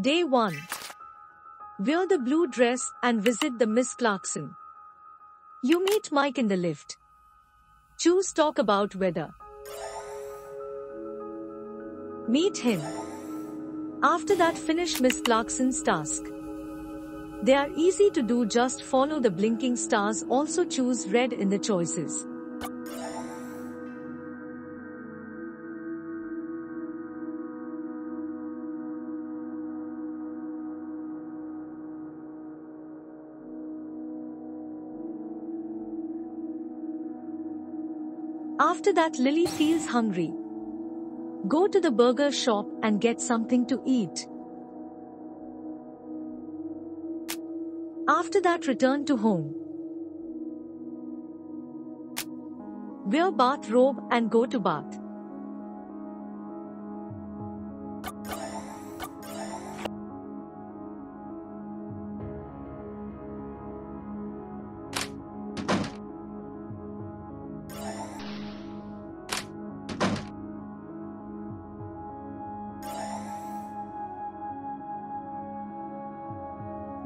Day 1. Wear the blue dress and visit the Miss Clarkson. You meet Mike in the lift. Choose talk about weather. Meet him. After that, finish Miss Clarkson's task. They are easy to do, just follow the blinking stars. Also choose red in the choices. After that, Lily feels hungry. Go to the burger shop and get something to eat. After that, return to home. Wear bathrobe and go to bath.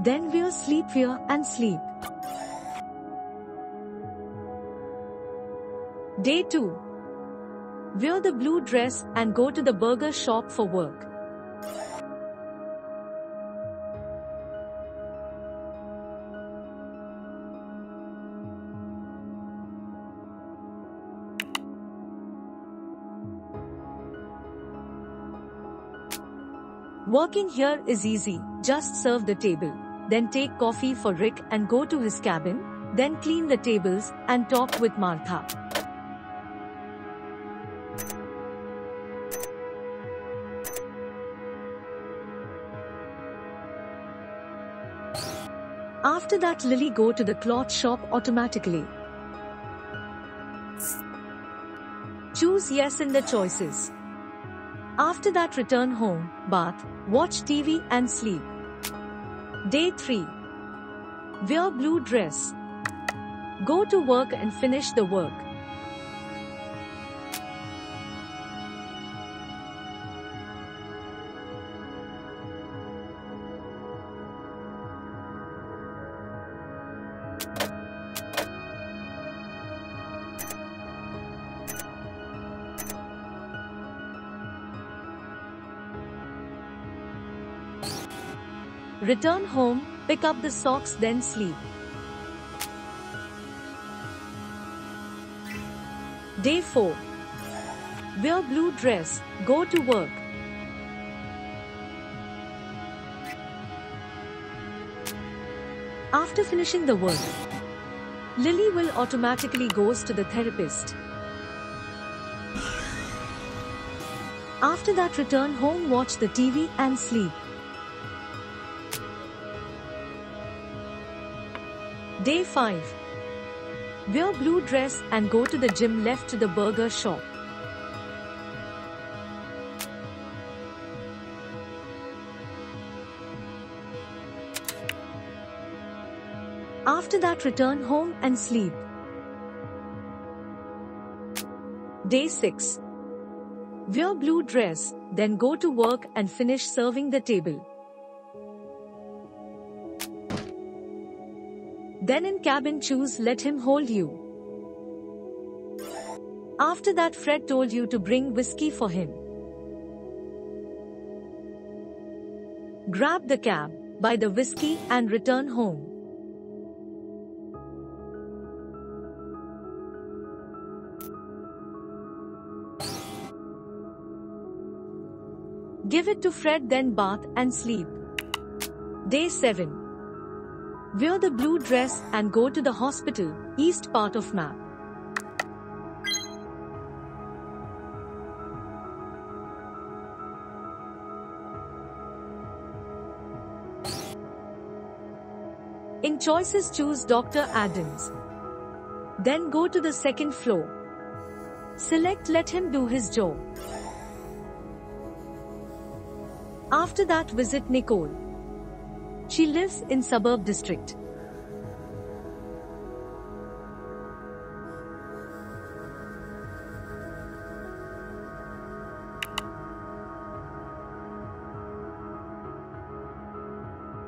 Then wear sleepwear and sleep. Day 2. Wear the blue dress and go to the burger shop for work. Working here is easy, just serve the table. Then take coffee for Rick and go to his cabin, then clean the tables and talk with Martha. After that, Lily go to the cloth shop automatically. Choose yes in the choices. After that, return home, bath, watch TV and sleep. Day 3. Wear blue dress. Go to work and finish the work. Return home, pick up the socks, then sleep. Day 4. Wear blue dress, go to work. After finishing the work, Lily will automatically goes to the therapist. After that, return home, watch the TV and sleep. Day 5. Wear blue dress and go to the gym, left to the burger shop. After that, return home and sleep. Day 6. Wear blue dress, then go to work and finish serving the table. Then in cabin choose let him hold you. After that, Fred told you to bring whiskey for him. Grab the cab, buy the whiskey and return home. Give it to Fred, then bath and sleep. Day 7. Wear the blue dress and go to the hospital, east part of map. In choices choose Dr. Adams. Then go to the second floor. Select let him do his job. After that, visit Nicole. She lives in suburb district.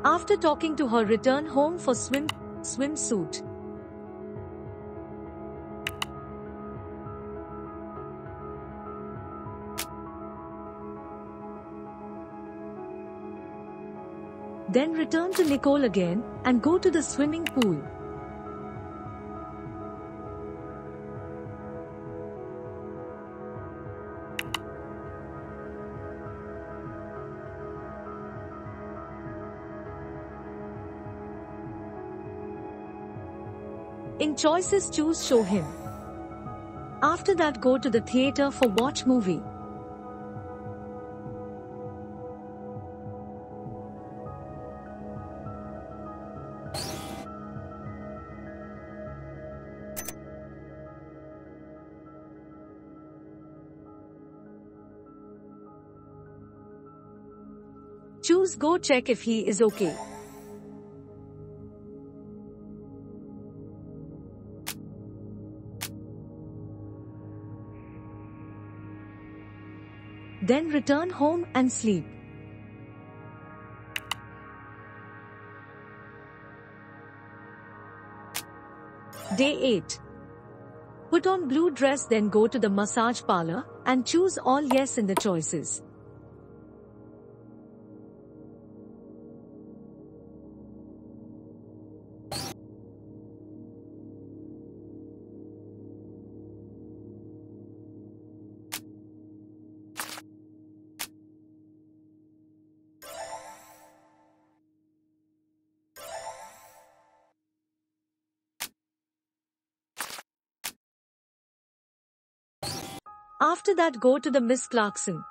after talking to her return home for swimsuit. Then return to Nicole again and go to the swimming pool. In choices, choose show him. After that, go to the theater for watch movie. Choose go check if he is okay. Then return home and sleep. Day 8. Put on blue dress, then go to the massage parlor and choose all yes in the choices. After that, go to the Miss Clarkson.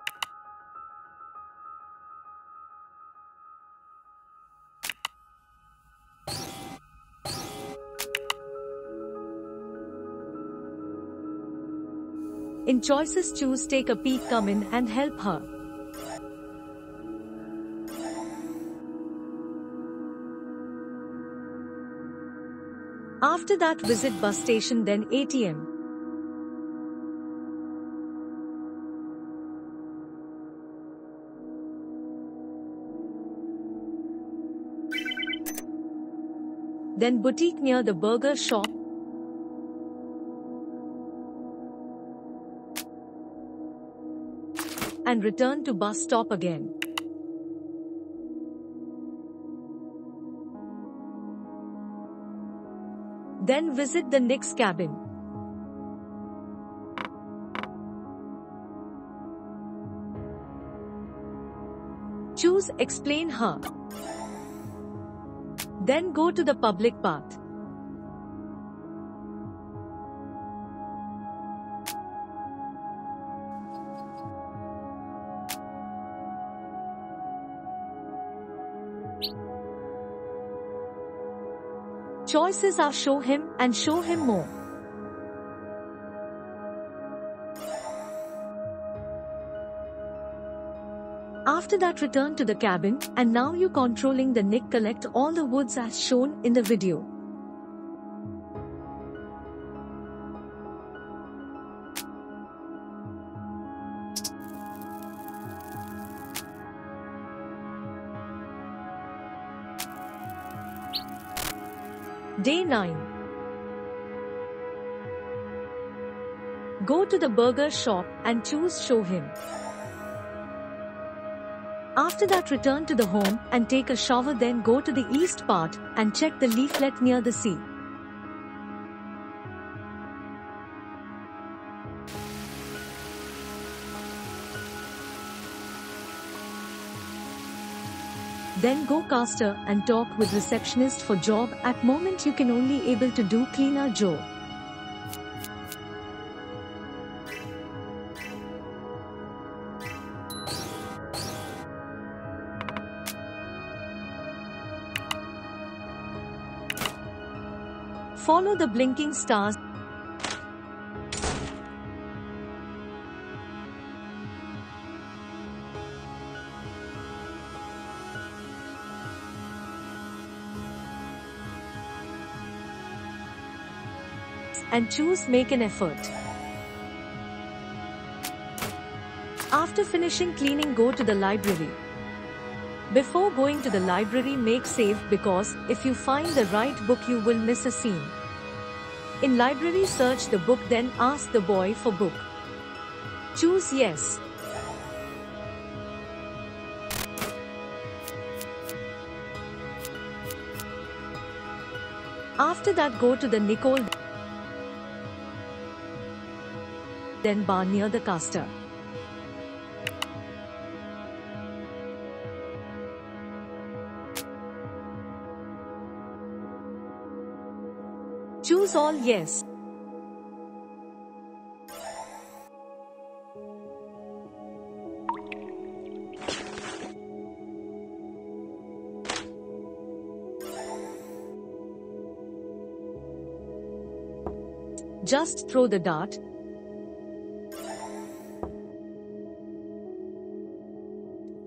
In choices, choose take a peek, come in and help her. After that, visit bus station, then ATM. Then boutique near the burger shop. And return to bus stop again. Then visit the Nick's cabin. Choose explain her. Then go to the public path. Choices are show him and show him more. After that, return to the cabin, and now you controlling the Nick collect all the woods as shown in the video. Day 9. Go to the burger shop and choose show him. After that, return to the home and take a shower, then go to the east part and check the leaflet near the sea. Then go caster and talk with receptionist for job at moment you can only able to do cleaner job. Follow the blinking stars. And choose make an effort. After finishing cleaning, go to the library. Before going to the library, make save, because if you find the right book you will miss a scene. In library, search the book, then ask the boy for book. Choose yes. After that, go to the Nicole, then bar near the caster. Choose all yes. Just throw the dart.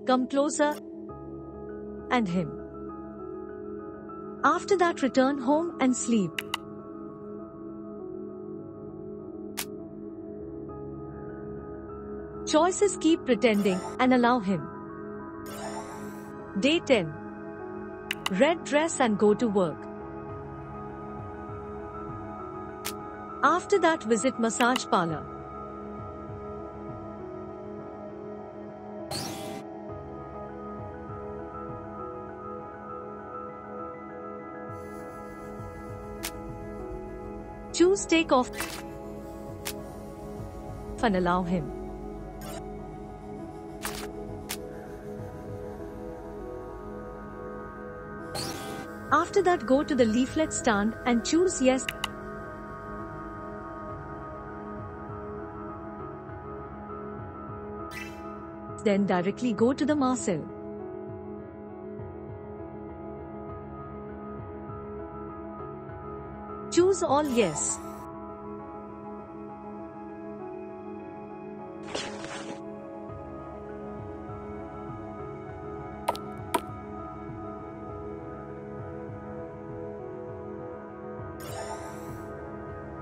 Come closer and him. After that, return home and sleep. Choices: keep pretending and allow him. Day 10. Red dress and go to work. After that, visit massage parlor. Choose take off and allow him. After that, go to the leaflet stand and choose yes. Then directly go to the Marcel. Choose all yes.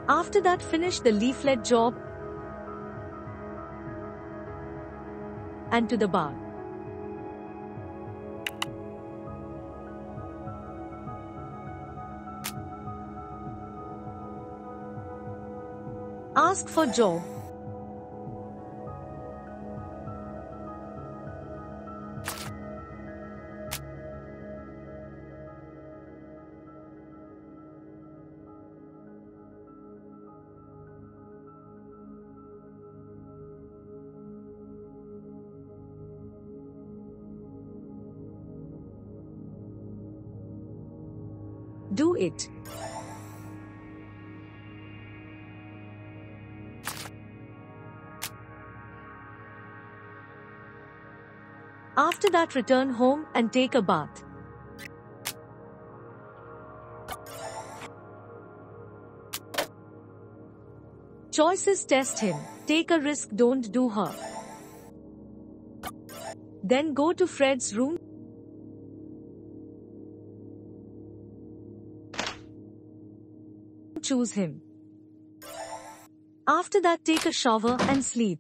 After that, finish the leaflet job and to the bar. Ask for job. Do it. After that, return home and take a bath. Choices: test him, take a risk, don't do her. Then go to Fred's room. Choose him. After that, take a shower and sleep.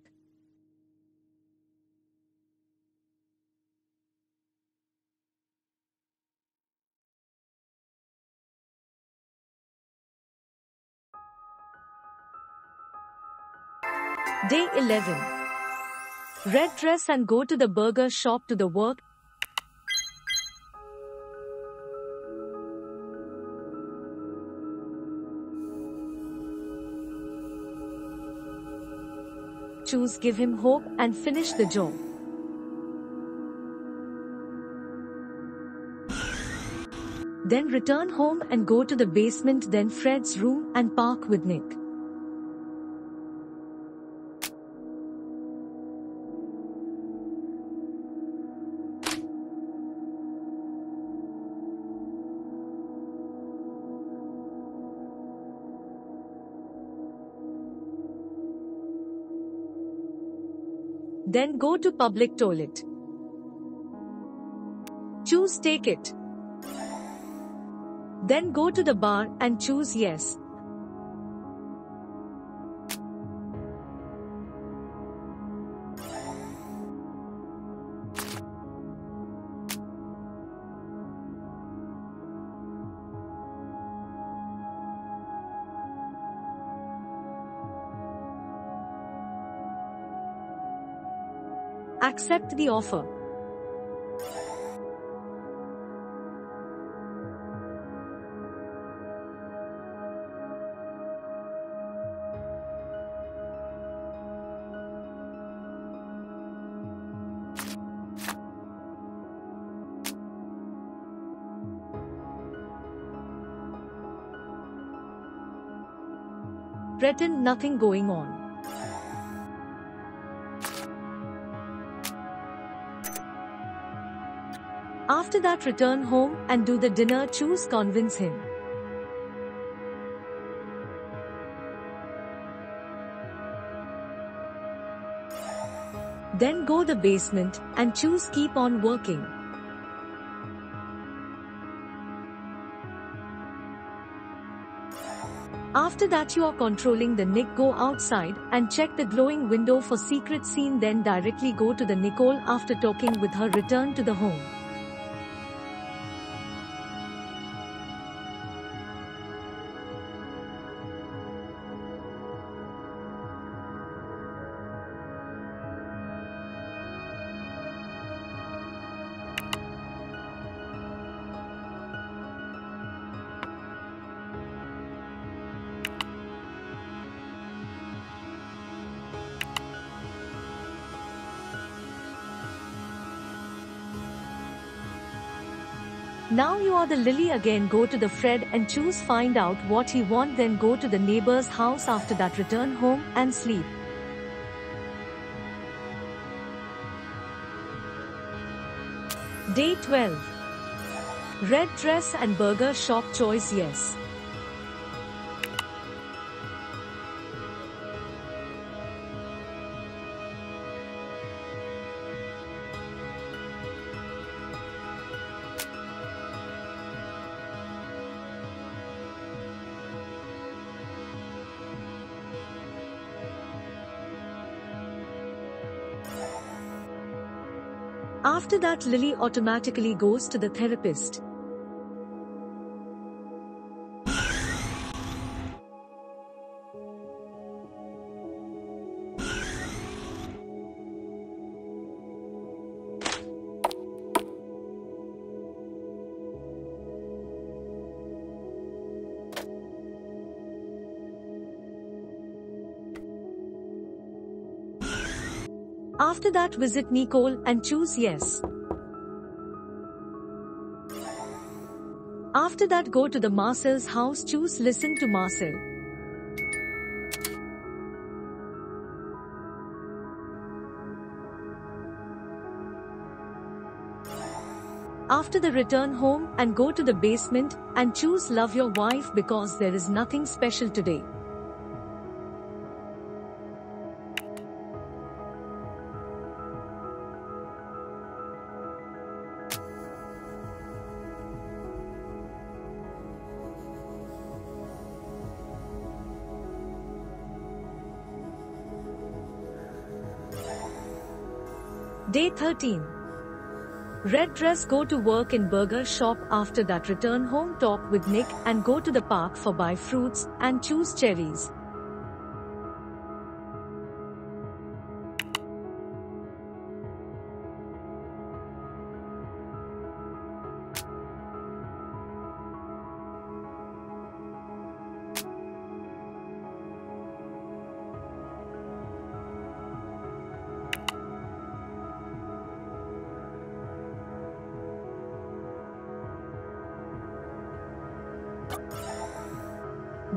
Day 11. Red dress and go to the burger shop to the work. Choose give him hope and finish the job. Then return home and go to the basement, then Fred's room and park with Nick. Then go to public toilet. Choose take it. Then go to the bar and choose yes. Accept the offer. Pretend nothing going on. After that, return home and do the dinner. Choose, convince him. Then go the basement and choose keep on working. After that you are controlling the Nick. Go outside and check the glowing window for secret scene, then directly go to the Nicole. After talking with her, return to the home. Now you are the Lily again. Go to the Fred and choose find out what he wants, then go to the neighbor's house. After that return home and sleep. Day 12. Red dress and burger shop. Choice yes. After that Lily automatically goes to the therapist. After that visit Nicole and choose yes. After that go to the Marcel's house. Choose listen to Marcel. After the return home and go to the basement and choose love your wife because there is nothing special today. Day 13. Red dress, go to work in burger shop. After that return home, talk with Nick and go to the park for buy fruits and choose cherries.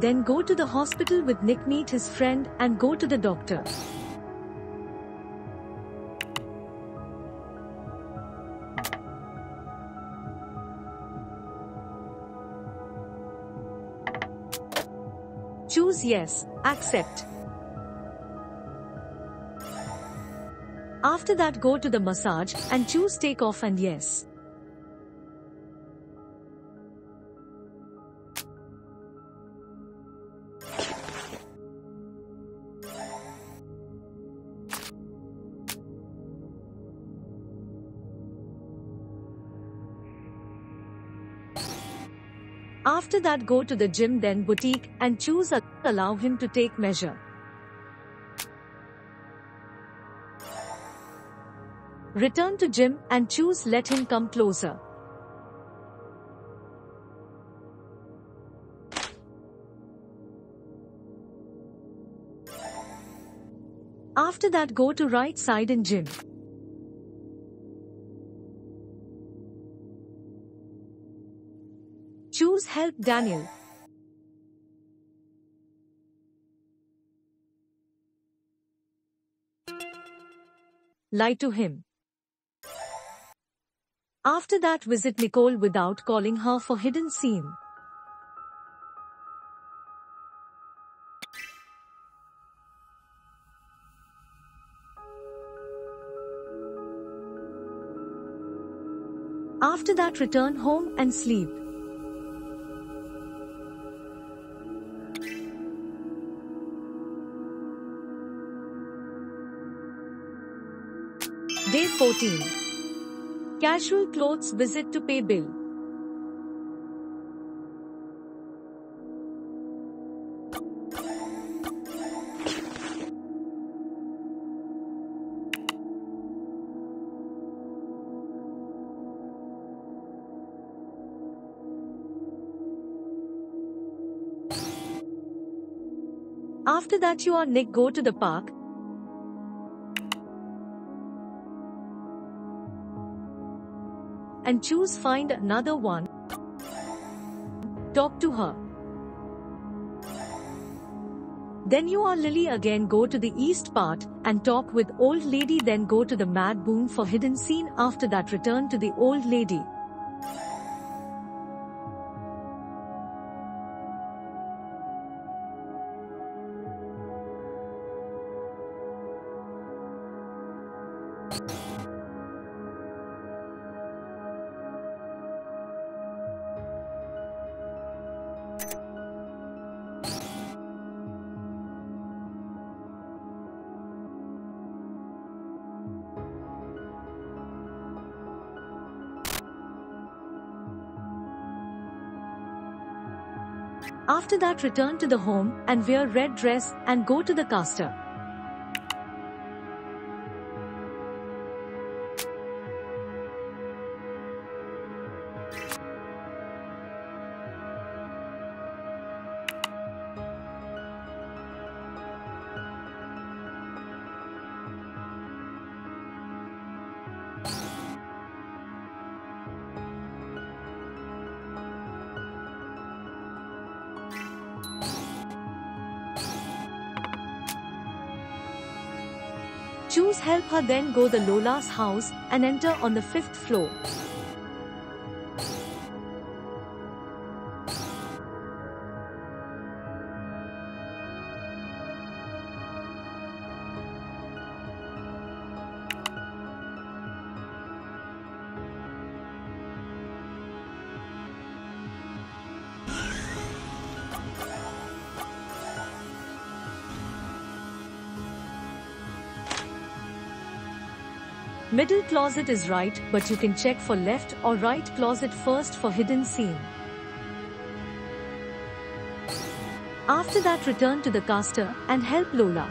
Then go to the hospital with Nick, meet his friend and go to the doctor. Choose yes, accept. After that go to the massage and choose take off and yes. After that go to the gym, then boutique and choose allow him to take measure. Return to gym and choose Let Him Come Closer. After that, go to right side in gym. Choose Help Daniel. Lie to him. After that, visit Nicole without calling her for hidden scene. After that, return home and sleep. Day 14. Casual clothes visit to pay bill. After that, you and Nick go to the park. And choose Find Another One. Talk to her. Then you or Lily again go to the east part and talk with old lady. Then go to the mad boom for hidden scene. After that, return to the old lady. After that, return to the home and wear red dress and go to the caster. Choose Help Her, then go to Lola's house and enter on the 5th floor. Middle closet is right, but you can check for left or right closet first for hidden scene. After that, return to the caster and help Lola.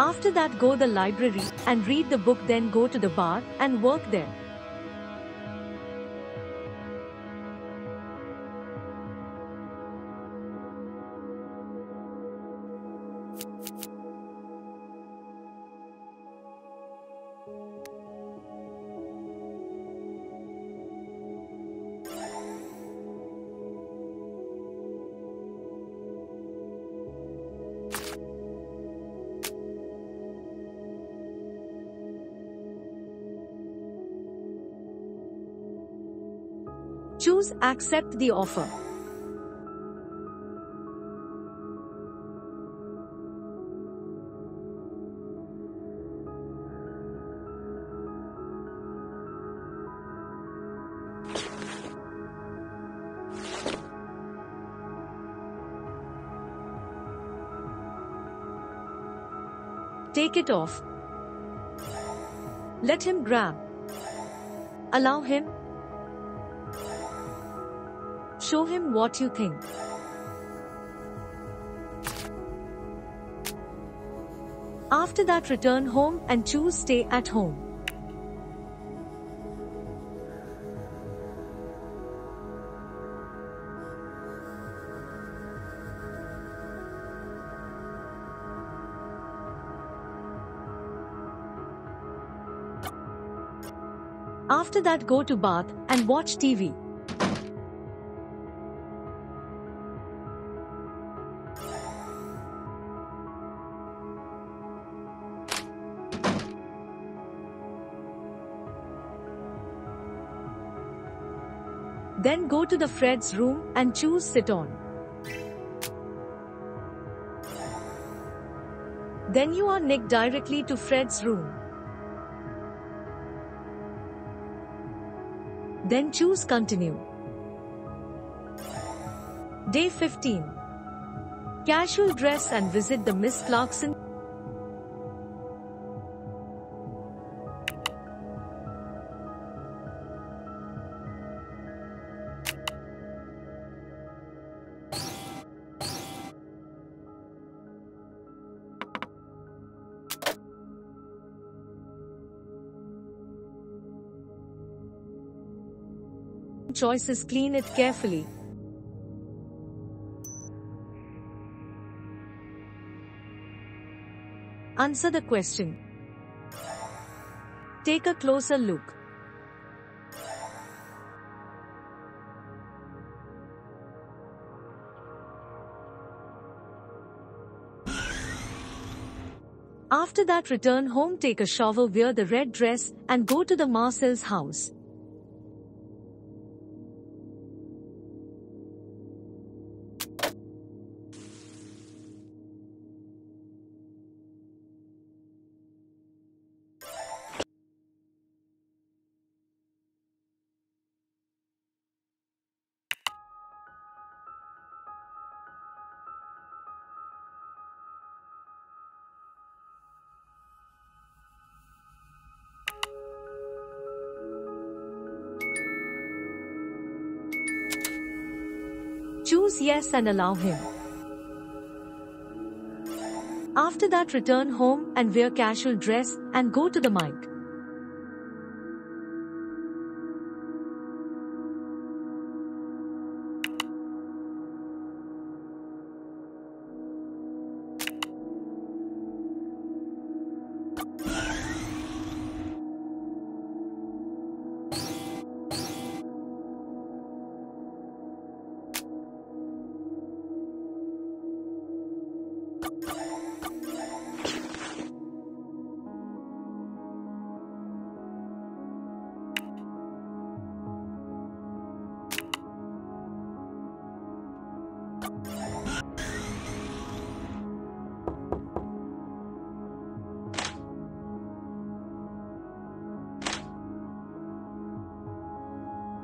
After that, go to the library and read the book, then go to the bar and work there. Choose Accept the Offer. Take it off. Let him grab. Allow him. Show him what you think. After that, return home and choose stay at home. After that, go to bath and watch TV. Then go to the Fred's room and choose sit on. Then you are nicked directly to Fred's room. Then choose continue. Day 15. Casual dress and visit the Miss Clarkson. Choices, clean it carefully. Answer the question. Take a closer look. After that, return home, take a shower, wear the red dress, and go to the Marcel's house. Choose yes and allow him. After that, return home and wear casual dress and go to the mic.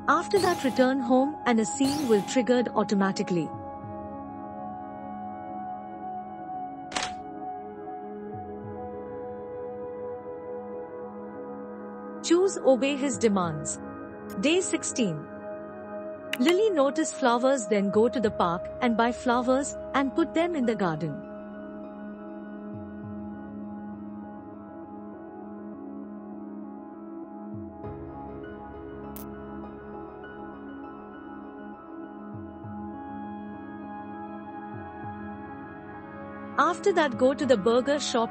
After that, return home and a scene will triggered automatically. Choose obey his demands. Day 16. Lily notice flowers, then go to the park and buy flowers and put them in the garden. After that, go to the burger shop.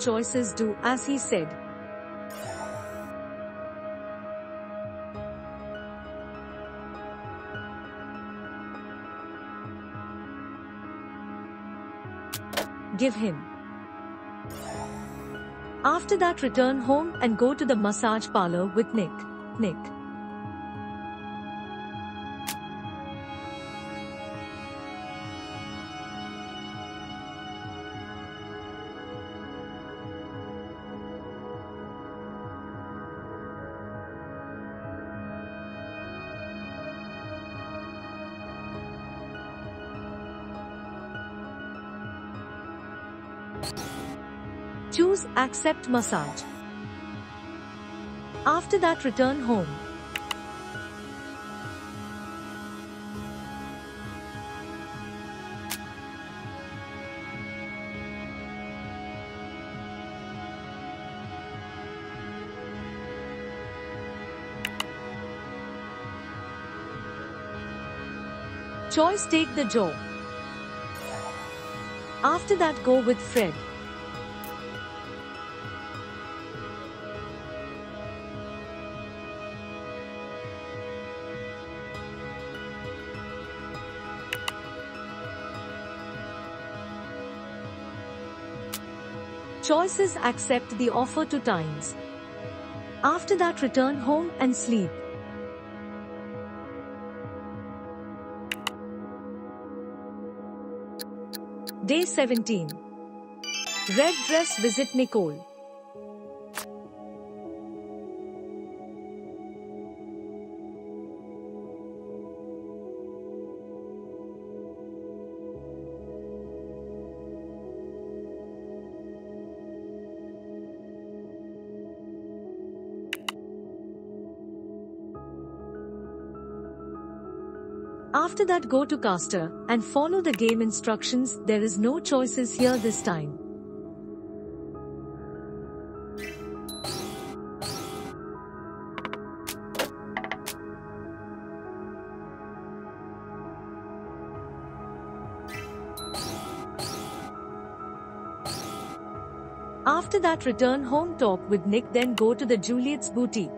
Choices, do as he said. Give him. After that, return home and go to the massage parlor with Nick. Choose accept massage. After that, return home. Choice take the jaw. After that, go with Fred. Choices accept the offer 2 times. After that, return home and sleep. Day 17. Red dress visit Nicole. After that, go to Caster and follow the game instructions. There is no choices here this time. After that, return home, talk with Nick, then go to the Juliet's boutique.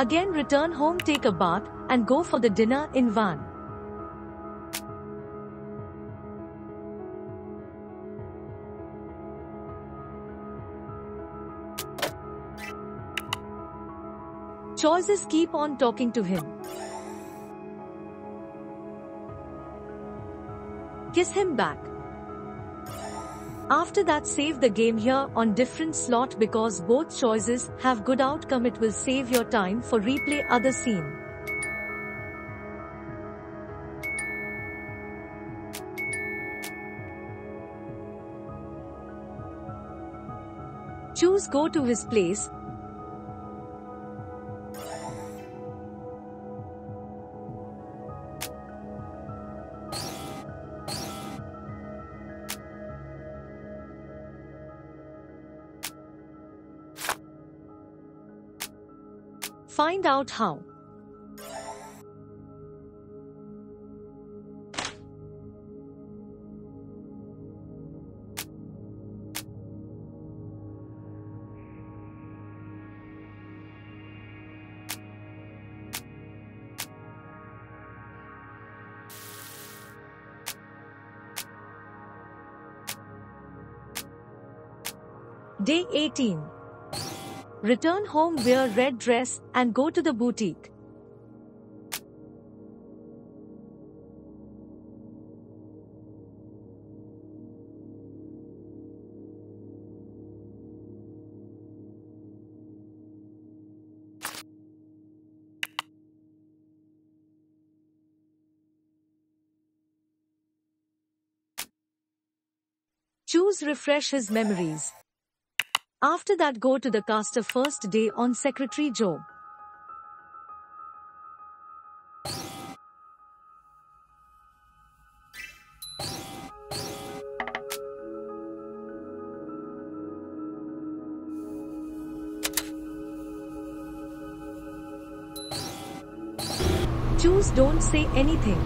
Again, return home, take a bath, and go for the dinner in van. Choices keep on talking to him. Kiss him back. After that, save the game here on different slot because both choices have good outcome. It will save your time for replay other scene. Choose go to his place. Find out how. Day 18. Return home, wear red dress, and go to the boutique. Choose refresh his memories. After that, go to the Caster first day on Secretary Job. Choose don't say anything.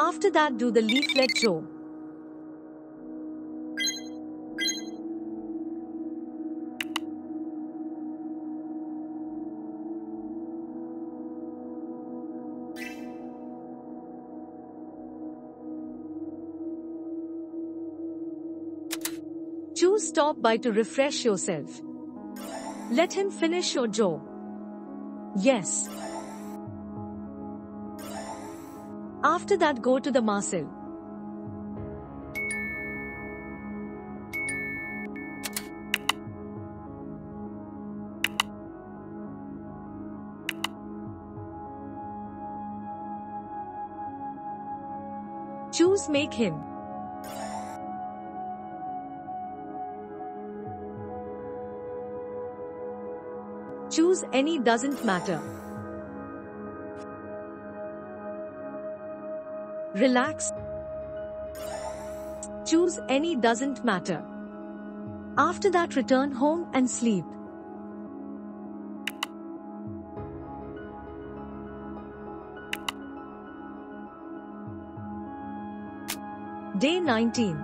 After that, do the leaflet show. do stop by to refresh yourself. Let him finish your job. Yes. After that, go to the Marcel. Choose make him. Choose any, doesn't matter. Relax. Choose any, doesn't matter. After that, return home and sleep. Day 19.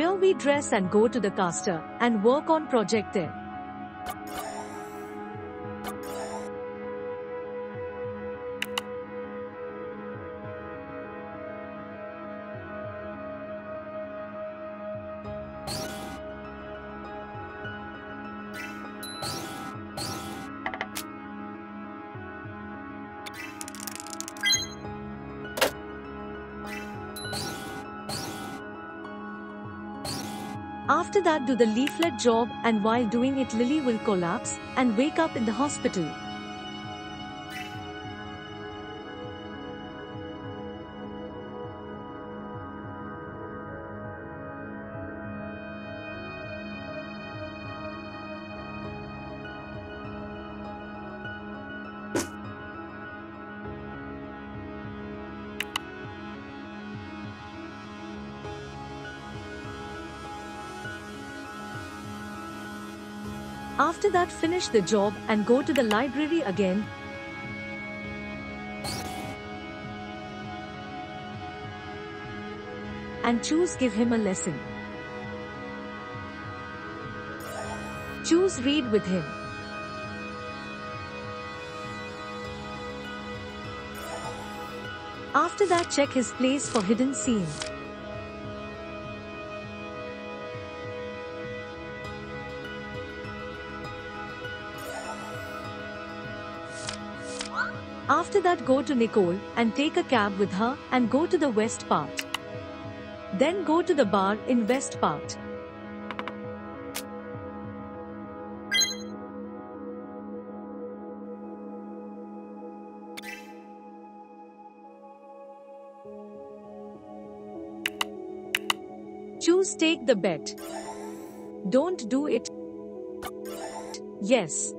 Where we dress and go to the caster and work on project there. After that, do the leaflet job, and while doing it, Lily will collapse and wake up in the hospital. After that, finish the job and go to the library again. And choose give him a lesson. Choose read with him. After that, check his place for hidden scene. After that, go to Nicole and take a cab with her and go to the West part. Then go to the bar in West part. Choose take the bet. Don't do it. Yes.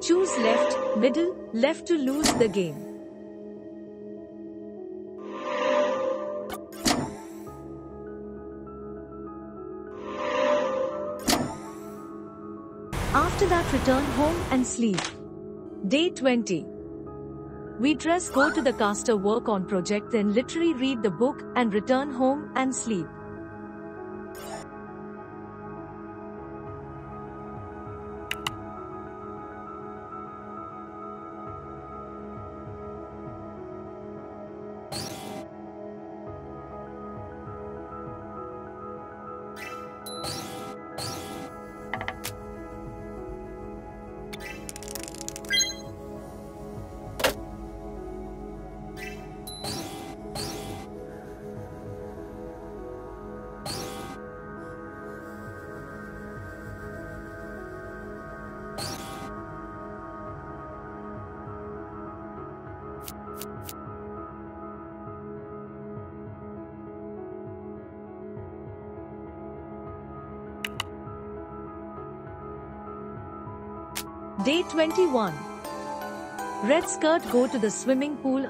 Choose left, middle, left to lose the game. After that, return home and sleep. Day 20. We dress, go to the caster, work on project, then literally read the book and return home and sleep. Day 21. Red skirt, go to the swimming pool.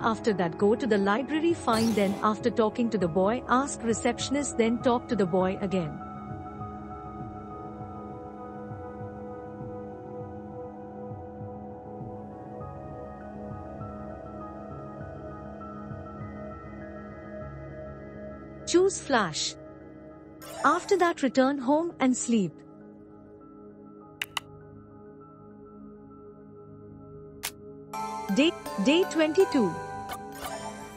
After that, go to the library, find, then after talking to the boy, ask receptionist, then talk to the boy again. Choose flash. After that, return home and sleep. Day 22.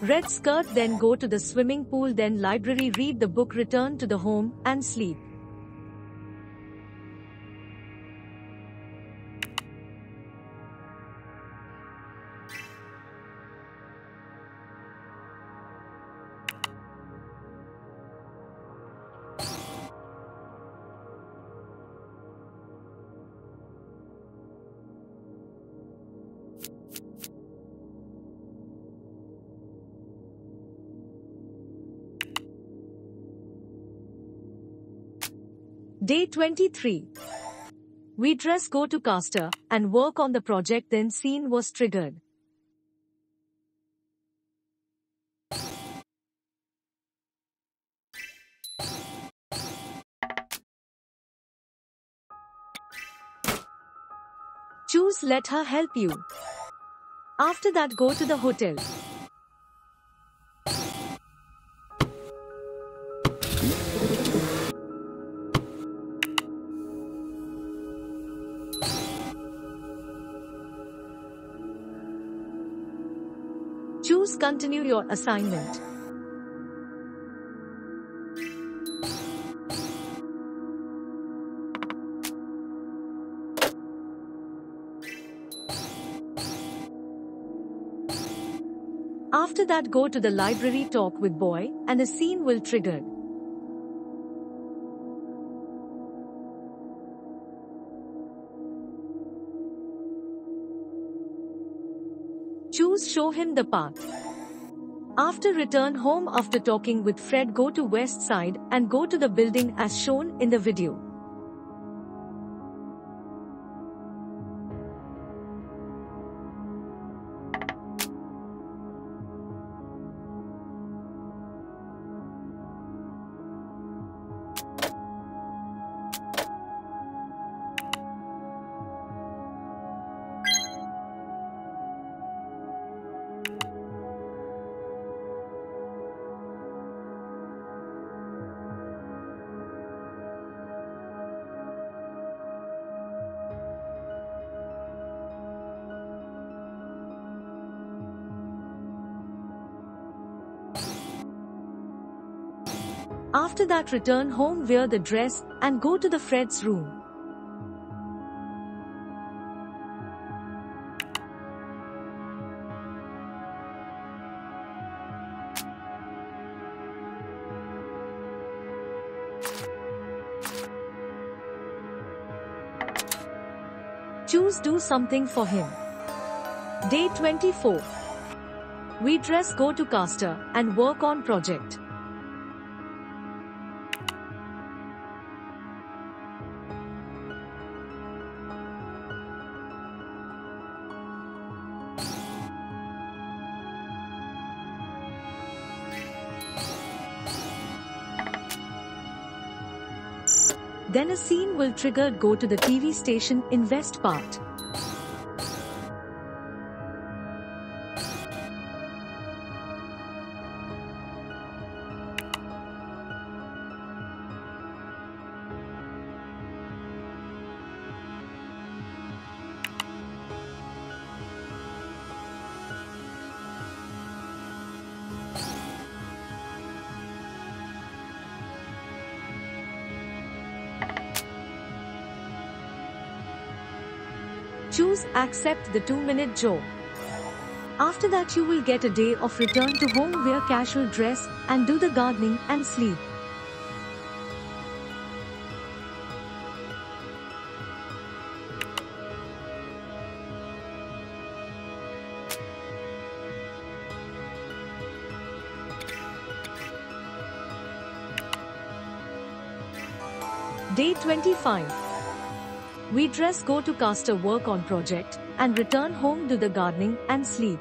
Red skirt, then go to the swimming pool, then library, read the book, return to the home and sleep. Day 23. We dress, go to Castor, and work on the project, then scene was triggered. Choose let her help you. After that, go to the hotel. Choose continue your assignment. After that, go to the library, talk with boy, and a scene will trigger. Choose show him the path. After return home after talking with Fred, go to West Side and go to the building as shown in the video. After that, return home, wear the dress, and go to the Fred's room. Choose do something for him. Day 24. We dress, go to Castor, and work on project. Then a scene will trigger, go to the TV station in West Part. Choose accept the 2-minute job. After that, you will get a day of return to home, wear casual dress, and do the gardening and sleep. Day 25. We dress, go to Castor, work on project, and return home, do the gardening and sleep.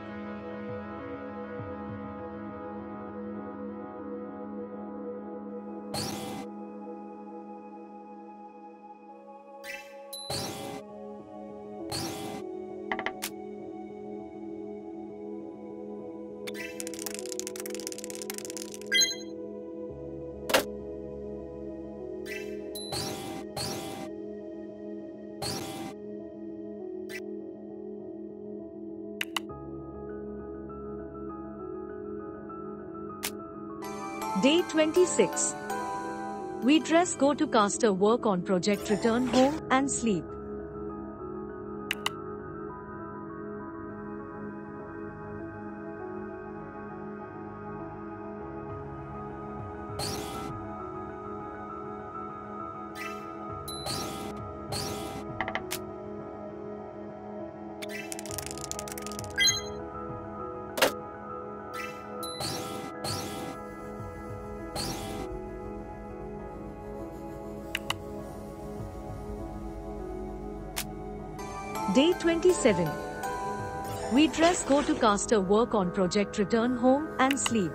Day 26. We dress, go to caster, work on project, return home and sleep. Day 27. We dress, go to caster, work on project, return home and sleep.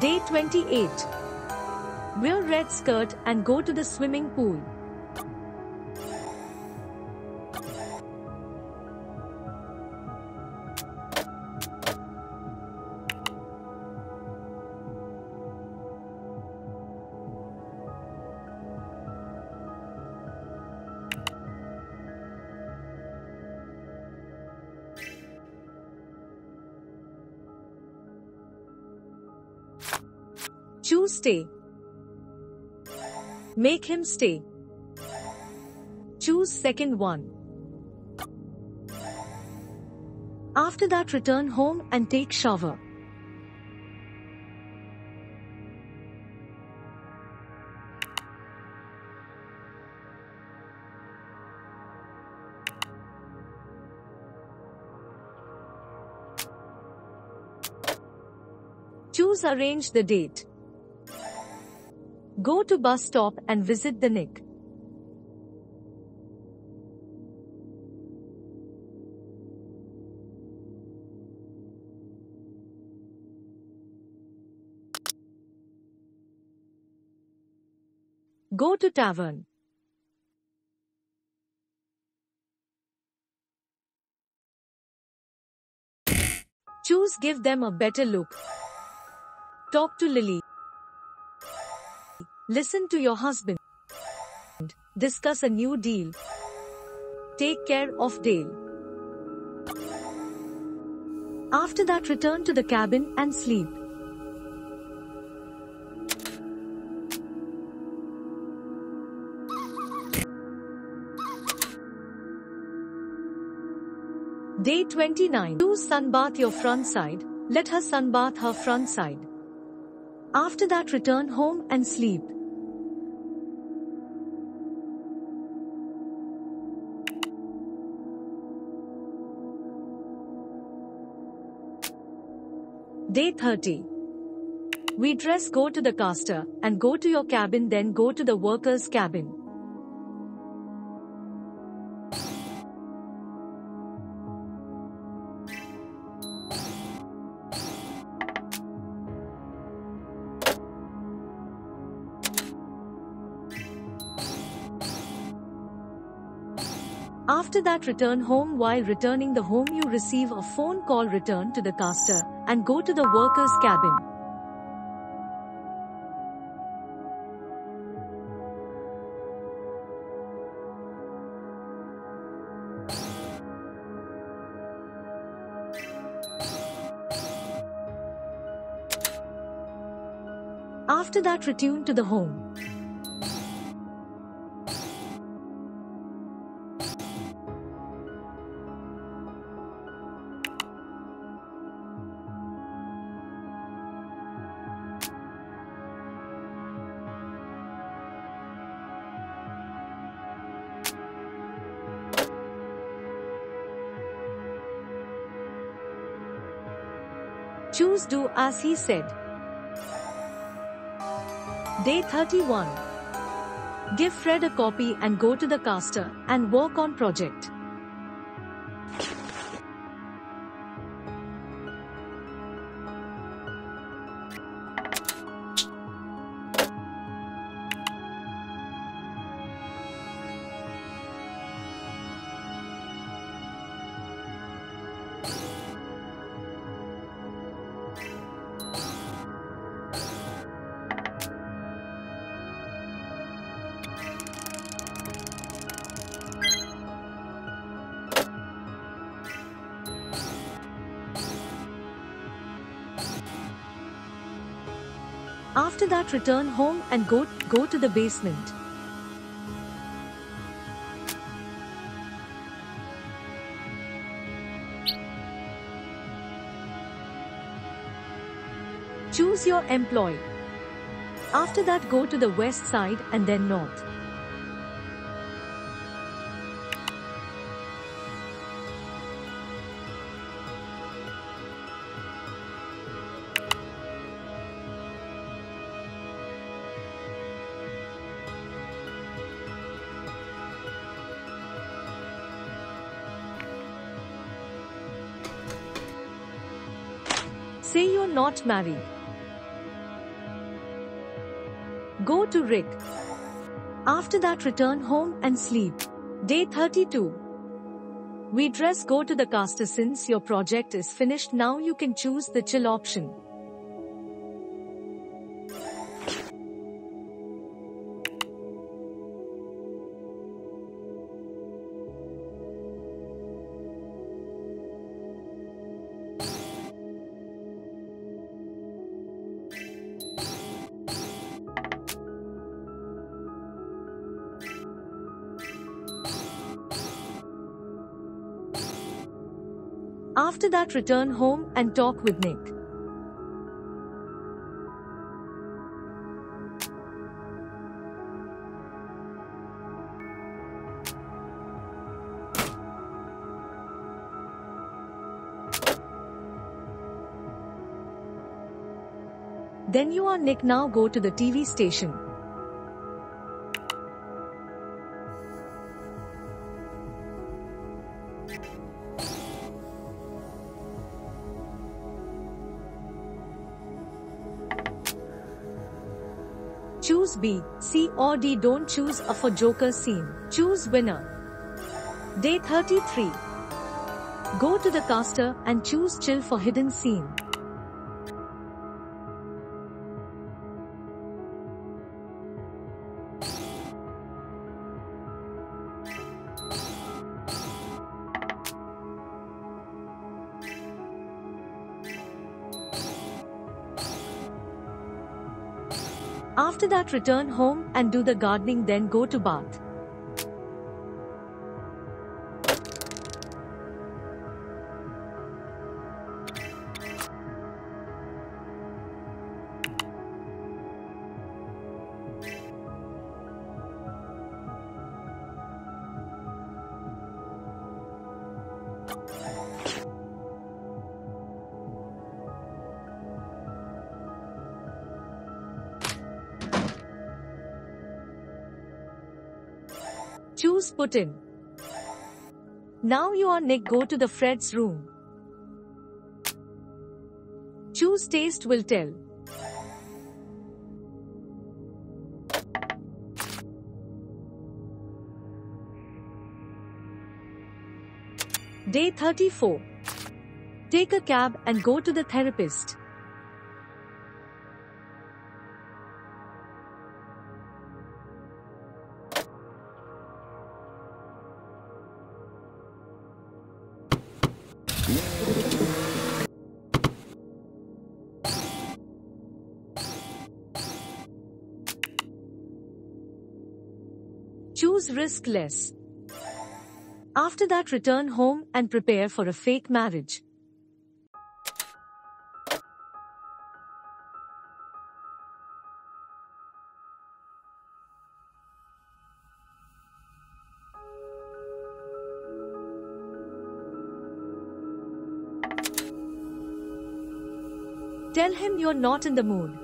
Day 28. Wear red skirt and go to the swimming pool. Choose stay. Make him stay. Choose second one. After that, return home and take shower. Choose arrange the date. Go to bus stop and visit the Nick. Go to tavern. Choose give them a better look. Talk to Lily. Listen to your husband. Discuss a new deal. Take care of Dale. After that, return to the cabin and sleep. Day 29. Do sunbath your front side. Let her sunbath her front side. After that, return home and sleep. Day 30. We dress, go to the caster, and go to your cabin, then go to the workers' cabin. After that, return home. While returning the home, you receive a phone call. Return to the caster and go to the workers' cabin. After that, return to the home. Choose do as he said. Day 31. Give Fred a copy and go to the caster and work on project. After that, return home and go to the basement. Choose your employee. After that, go to the west side and then north. Say you're not married. Go to Rick. After that, return home and sleep. Day 32. We dress. Go to the caster. Since your project is finished, now you can choose the chill option. After that, return home and talk with Nick. Then you are Nick. Now go to the TV station. Choose B, C or D. Don't choose A for Joker scene. Choose winner. Day 33. Go to the caster and choose chill for hidden scene. After that, return home and do the gardening, then go to bath. Choose put in. Now you are Nick. Go to the Fred's room. Choose taste will tell. Day 34. Take a cab and go to the therapist. Choose risk less. After that, return home and prepare for a fake marriage. Tell him you're not in the mood.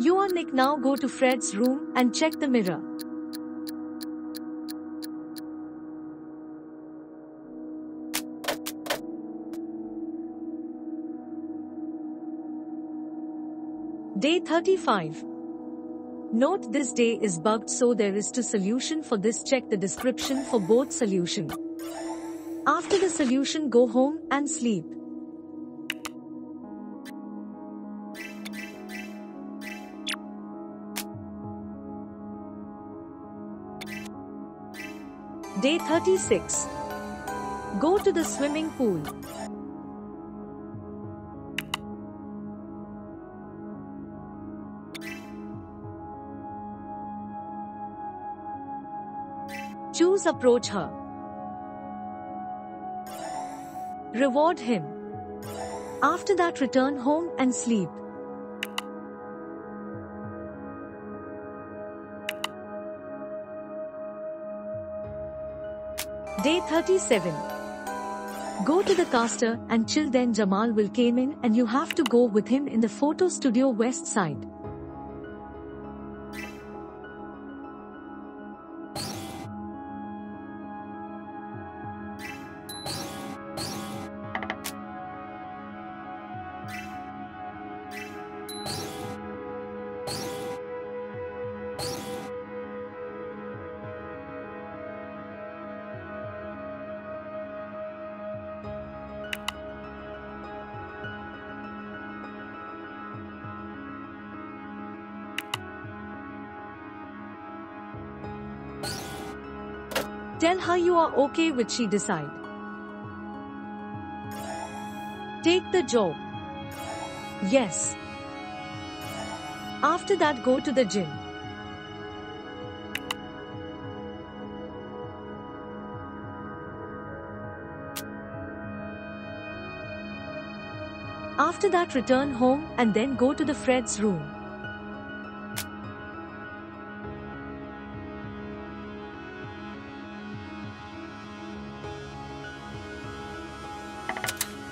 You are Nick. Now go to Fred's room and check the mirror. Day 35. Note this day is bugged, so there is two solution for this. Check the description for both solution. After the solution, go home and sleep. Day 36. Go to the swimming pool. Choose approach her. Reward him. After that, return home and sleep. Day 37. Go to the caster and chill. Then Jamal will came in and you have to go with him in the photo studio west side. Tell her you are okay with she decide. Take the job. Yes. After that, go to the gym. After that, return home and then go to the Fred's room.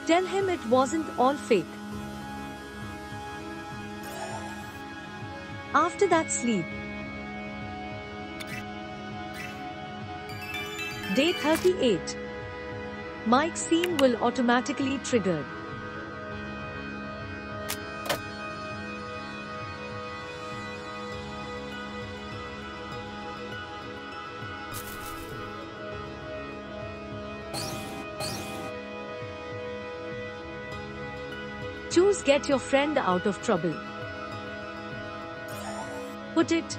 Tell him it wasn't all fake. After that, sleep. Day 38. Mike scene will automatically trigger. Choose get your friend out of trouble. Put it.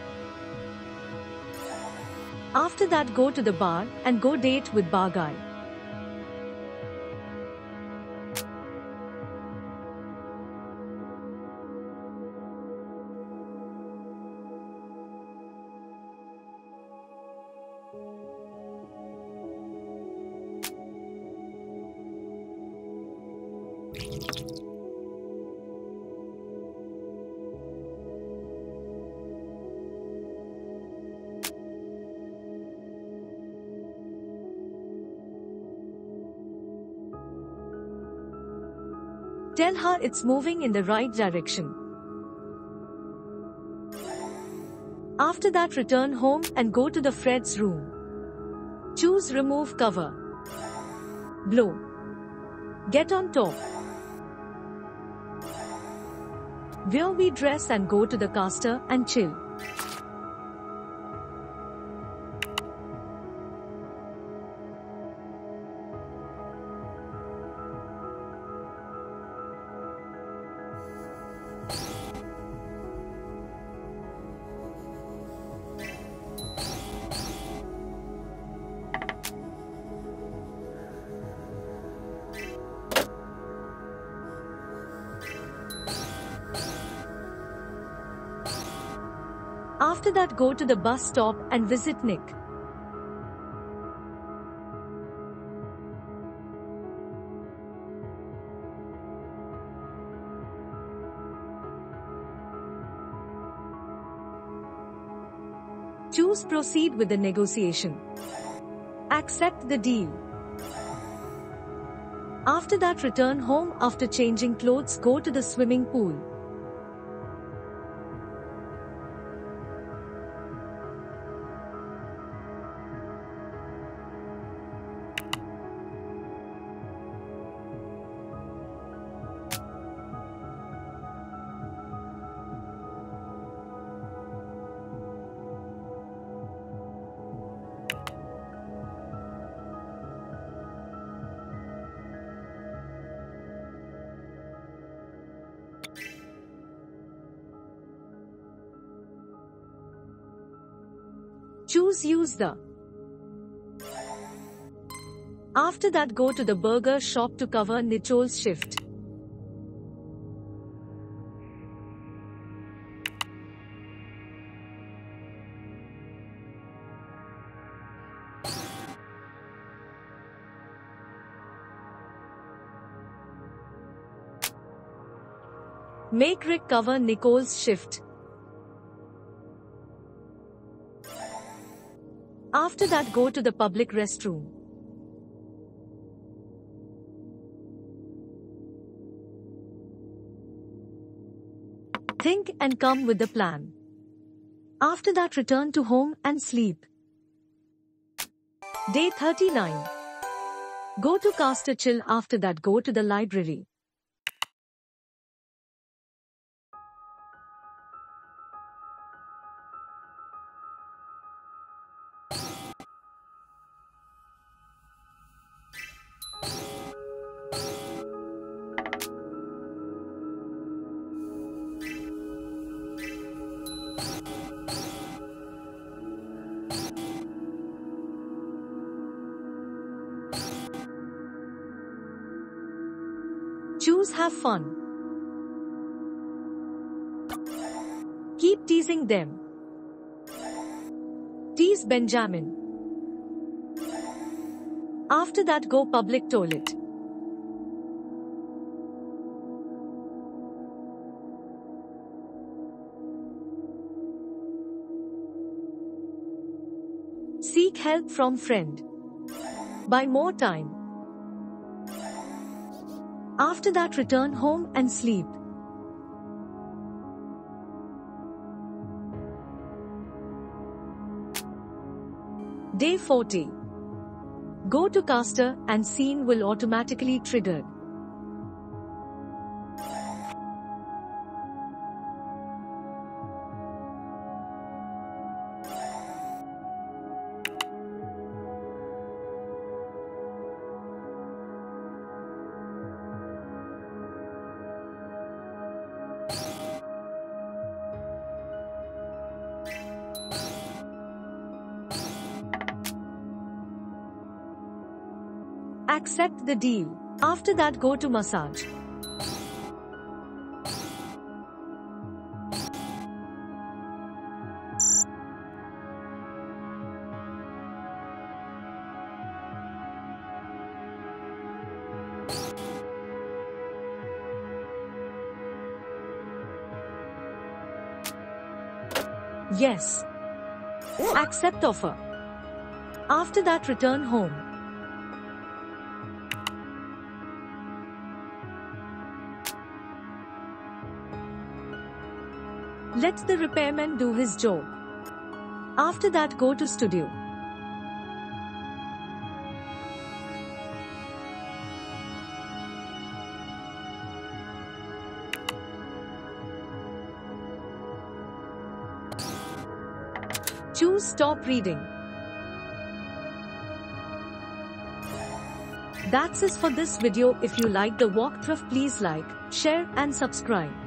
After that, go to the bar and go date with bar guy. Tell her it's moving in the right direction. After that, return home and go to the Fred's room. Choose remove cover. Blow. Get on top. Wear we dress and go to the caster and chill. After that, go to the bus stop and visit Nick. Choose proceed with the negotiation. Accept the deal. After that, return home. After changing clothes, go to the swimming pool. Choose use the. After that, go to the burger shop to cover Nichol's shift. Make Rick cover Nicole's shift. After that, go to the public restroom. Think and come with the plan. After that, return to home and sleep. Day 39. Go to Caster Chill. After that, go to the library. Choose have fun. Keep teasing them. Tease Benjamin. After that, go public toilet. Seek help from friend. Buy more time. After that, return home and sleep. Day 40. Go to Caster and scene will automatically trigger. Accept the deal. After that, go to massage. Yes. Accept offer. After that, return home. Let the repairman do his job. After that, go to studio. Choose stop reading. That's it for this video. If you like the walkthrough, please like, share and subscribe.